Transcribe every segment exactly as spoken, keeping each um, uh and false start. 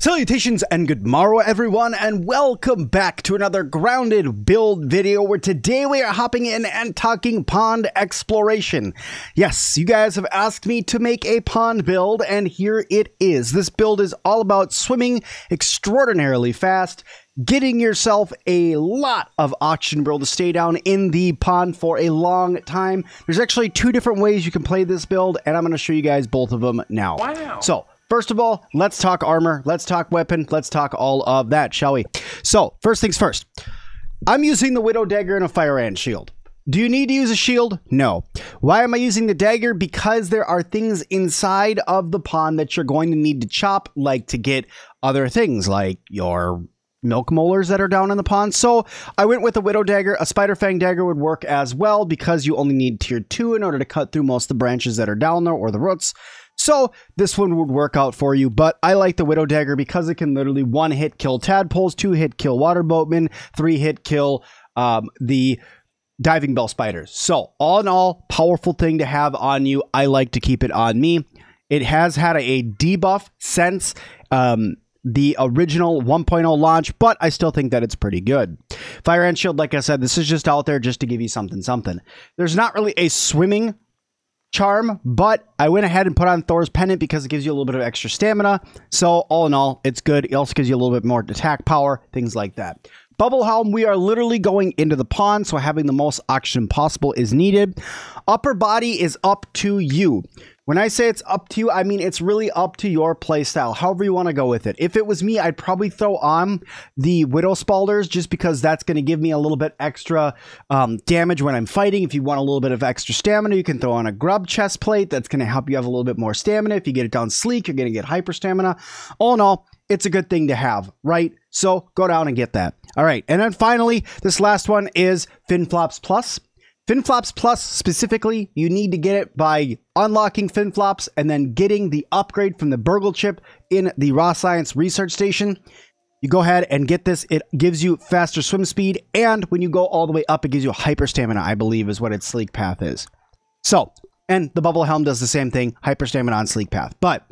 Salutations and good morrow everyone, and welcome back to another Grounded build video where today we are hopping in and talking pond exploration. Yes, you guys have asked me to make a pond build and here it is. This build is all about swimming extraordinarily fast, getting yourself a lot of oxygen to stay down in the pond for a long time. There's actually two different ways you can play this build and I'm going to show you guys both of them now. Wow. So, first of all, let's talk armor, let's talk weapon, let's talk all of that, shall we? So, first things first. I'm using the Widow Dagger and a Fire Ant Shield. Do you need to use a shield? No. Why am I using the dagger? Because there are things inside of the pond that you're going to need to chop, like to get other things, like your milk molars that are down in the pond. So I went with a Widow Dagger. A Spider Fang Dagger would work as well because you only need tier two in order to cut through most of the branches that are down there or the roots. So this one would work out for you, but I like the Widow Dagger because it can literally one hit kill tadpoles, two hit kill water boatmen, three hit kill um, the diving bell spiders. So all in all, powerful thing to have on you. I like to keep it on me. It has had a, a debuff since um, the original one point oh launch, but I still think that it's pretty good. Fire Ant Shield, like I said, this is just out there just to give you something, something. There's not really a swimming charm, but I went ahead and put on Thor's pendant because it gives you a little bit of extra stamina. So all in all, it's good. It also gives you a little bit more attack power, things like that. Bubble Helm, we are literally going into the pond, so having the most oxygen possible is needed. Upper body is up to you. When I say it's up to you, I mean it's really up to your playstyle, however you want to go with it. If it was me, I'd probably throw on the Widow Spalders just because that's going to give me a little bit extra um, damage when I'm fighting. If you want a little bit of extra stamina, you can throw on a Grub Chestplate. That's going to help you have a little bit more stamina. If you get it down sleek, you're going to get hyper stamina. All in all, it's a good thing to have, right? So go down and get that. All right. And then finally, this last one is Finflops Plus. Finflops Plus specifically, you need to get it by unlocking Finflops and then getting the upgrade from the Burgle Chip in the Raw Science Research Station. You go ahead and get this. It gives you faster swim speed. And when you go all the way up, it gives you hyper stamina, I believe, is what its sleek path is. So, and the Bubble Helm does the same thing, hyper stamina on sleek path. But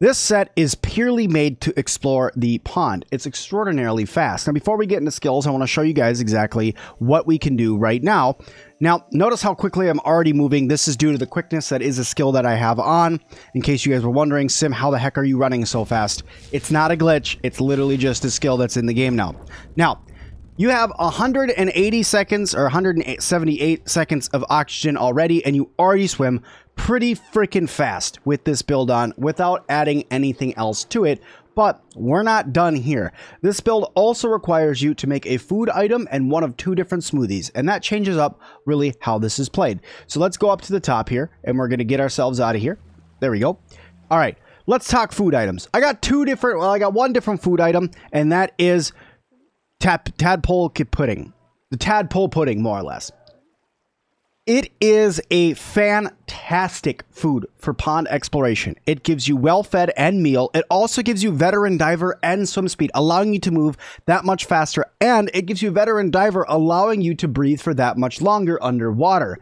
this set is purely made to explore the pond. It's extraordinarily fast. Now, before we get into skills, I want to show you guys exactly what we can do right now. Now, notice how quickly I'm already moving. This is due to the quickness. That is a skill that I have on. In case you guys were wondering, Sim, how the heck are you running so fast? It's not a glitch. It's literally just a skill that's in the game now. Now, you have one hundred eighty seconds or one hundred seventy-eight seconds of oxygen already, and you already swim pretty freaking fast with this build on without adding anything else to it. But we're not done here. This build also requires you to make a food item and one of two different smoothies, and that changes up really how this is played. So let's go up to the top here and we're going to get ourselves out of here. There we go. All right, let's talk food items. I got two different, well, I got one different food item, and that is tap, tadpole pudding. The tadpole pudding, more or less. It is a fantastic food for pond exploration. It gives you well-fed and meal. It also gives you veteran diver and swim speed, allowing you to move that much faster. And it gives you veteran diver, allowing you to breathe for that much longer underwater.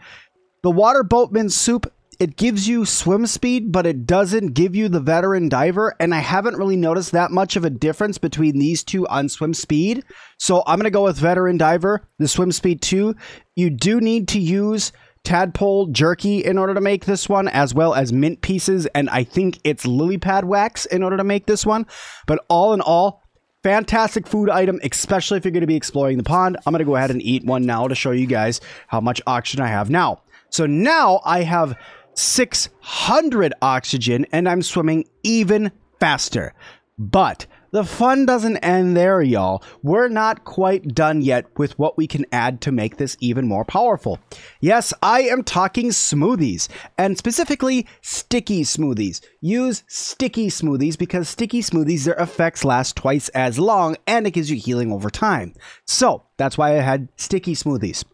The Water Boatman Soup, it gives you swim speed, but it doesn't give you the veteran diver. And I haven't really noticed that much of a difference between these two on swim speed. So I'm going to go with veteran diver, the swim speed two. You do need to use tadpole jerky in order to make this one, as well as mint pieces, and I think it's lily pad wax in order to make this one. But all in all, fantastic food item, especially if you're going to be exploring the pond. I'm going to go ahead and eat one now to show you guys how much oxygen I have now. So now I have six hundred oxygen and I'm swimming even faster. But the fun doesn't end there, y'all. We're not quite done yet with what we can add to make this even more powerful. Yes, I am talking smoothies, and specifically sticky smoothies. Use sticky smoothies because sticky smoothies, their effects last twice as long and it gives you healing over time. So that's why I had sticky smoothies.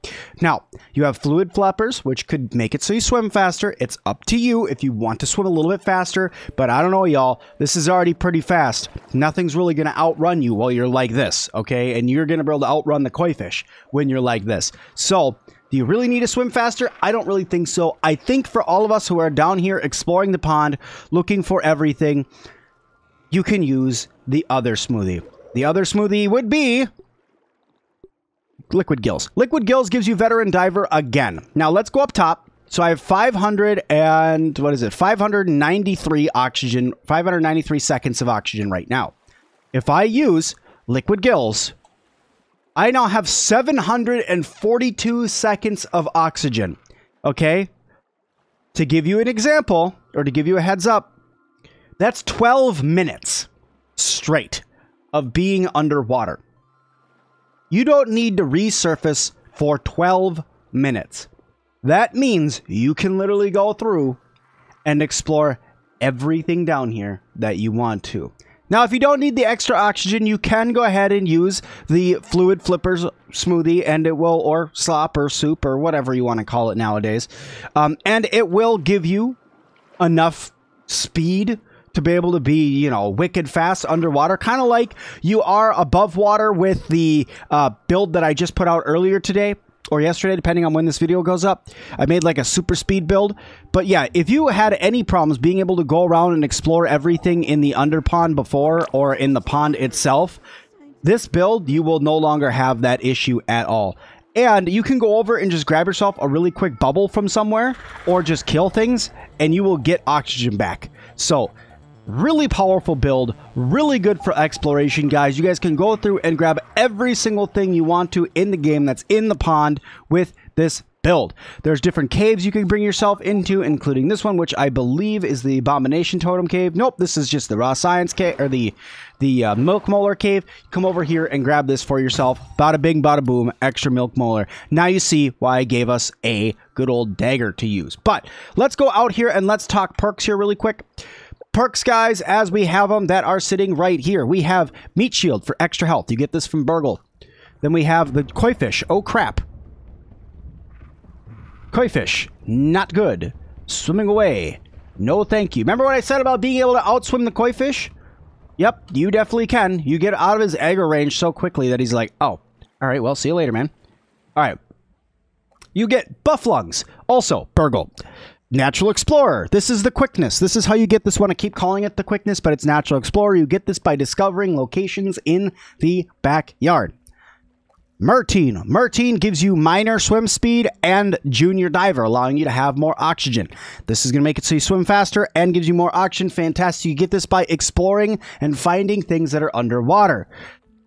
Now, you have fluid flappers, which could make it so you swim faster. It's up to you if you want to swim a little bit faster, but I don't know, y'all. This is already pretty fast. Nothing's really going to outrun you while you're like this, okay? And you're going to be able to outrun the koi fish when you're like this. So, do you really need to swim faster? I don't really think so. I think for all of us who are down here exploring the pond, looking for everything, you can use the other smoothie. The other smoothie would be Liquid Gills. Liquid Gills gives you Veteran Diver again. Now let's go up top. So I have five hundred and what is it? five hundred ninety-three oxygen, five hundred ninety-three seconds of oxygen right now. If I use Liquid Gills, I now have seven hundred forty-two seconds of oxygen. Okay? To give you an example, or to give you a heads up, that's twelve minutes straight of being underwater. You don't need to resurface for twelve minutes. That means you can literally go through and explore everything down here that you want to. Now, if you don't need the extra oxygen, you can go ahead and use the Fluid Flippers smoothie, and it will, or slop, or soup, or whatever you want to call it nowadays. Um, and it will give you enough speed to be able to be, you know, wicked fast underwater. Kind of like you are above water with the uh, build that I just put out earlier today, or yesterday, depending on when this video goes up. I made like a super speed build. But yeah, if you had any problems being able to go around and explore everything in the under pond before, or in the pond itself, this build, you will no longer have that issue at all. And you can go over and just grab yourself a really quick bubble from somewhere, or just kill things, and you will get oxygen back. So really powerful build, really good for exploration, guys. You guys can go through and grab every single thing you want to in the game that's in the pond with this build. There's different caves you can bring yourself into, including this one, which I believe is the Abomination Totem Cave. Nope, this is just the Raw Science Cave, or the the uh, Milk Molar Cave. Come over here and grab this for yourself. Bada bing, bada boom, extra Milk Molar. Now you see why I gave us a good old dagger to use. But let's go out here and let's talk perks here really quick. Perks, guys, as we have them that are sitting right here. We have Meat Shield for extra health. You get this from Burgle. Then we have the Koi Fish. Oh, crap. Koi Fish. Not good. Swimming away. No, thank you. Remember what I said about being able to outswim the Koi Fish? Yep, you definitely can. You get out of his aggro range so quickly that he's like, oh, all right, well, see you later, man. All right. You get Buff Lungs. Also, Burgle. Natural Explorer. This is the quickness. This is how you get this one. I keep calling it the quickness, but it's Natural Explorer. You get this by discovering locations in the backyard. Mertine. Mertine gives you minor swim speed and junior diver, allowing you to have more oxygen. This is going to make it so you swim faster and gives you more oxygen. Fantastic. You get this by exploring and finding things that are underwater.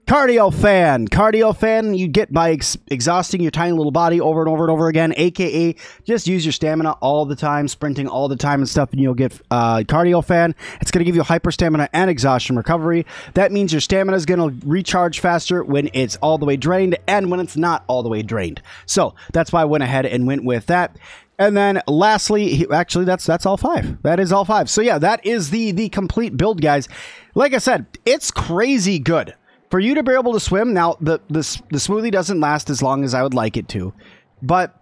Cardio Fan. Cardio Fan you get by ex exhausting your tiny little body over and over and over again, aka just use your stamina all the time, sprinting all the time and stuff, and you'll get uh, Cardio Fan. It's going to give you hyper stamina and exhaustion recovery. That means your stamina is going to recharge faster when it's all the way drained and when it's not all the way drained. So that's why I went ahead and went with that. And then lastly, actually, that's that's all five. That is all five. So yeah, that is the the complete build, guys. Like I said, it's crazy good. For you to be able to swim, now the, the, the smoothie doesn't last as long as I would like it to, but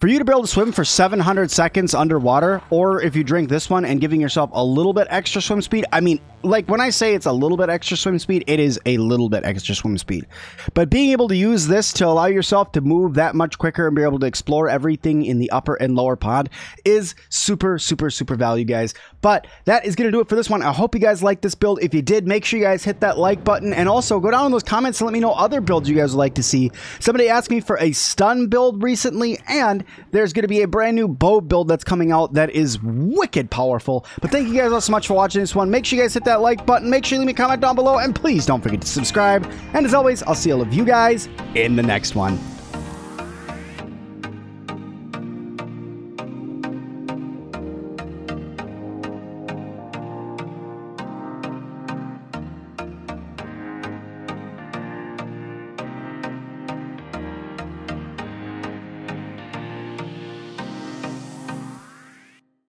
for you to be able to swim for seven hundred seconds underwater, or if you drink this one and giving yourself a little bit extra swim speed, I mean, like when I say it's a little bit extra swim speed, it is a little bit extra swim speed. But being able to use this to allow yourself to move that much quicker and be able to explore everything in the upper and lower pod is super, super, super value, guys. But that is going to do it for this one. I hope you guys liked this build. If you did, make sure you guys hit that like button. And also go down in those comments and let me know other builds you guys would like to see. Somebody asked me for a stun build recently, and there's going to be a brand new bow build that's coming out that is wicked powerful. But thank you guys all so much for watching this one. Make sure you guys hit that that like button, make sure you leave me a comment down below, and please don't forget to subscribe. And as always, I'll see all of you guys in the next one.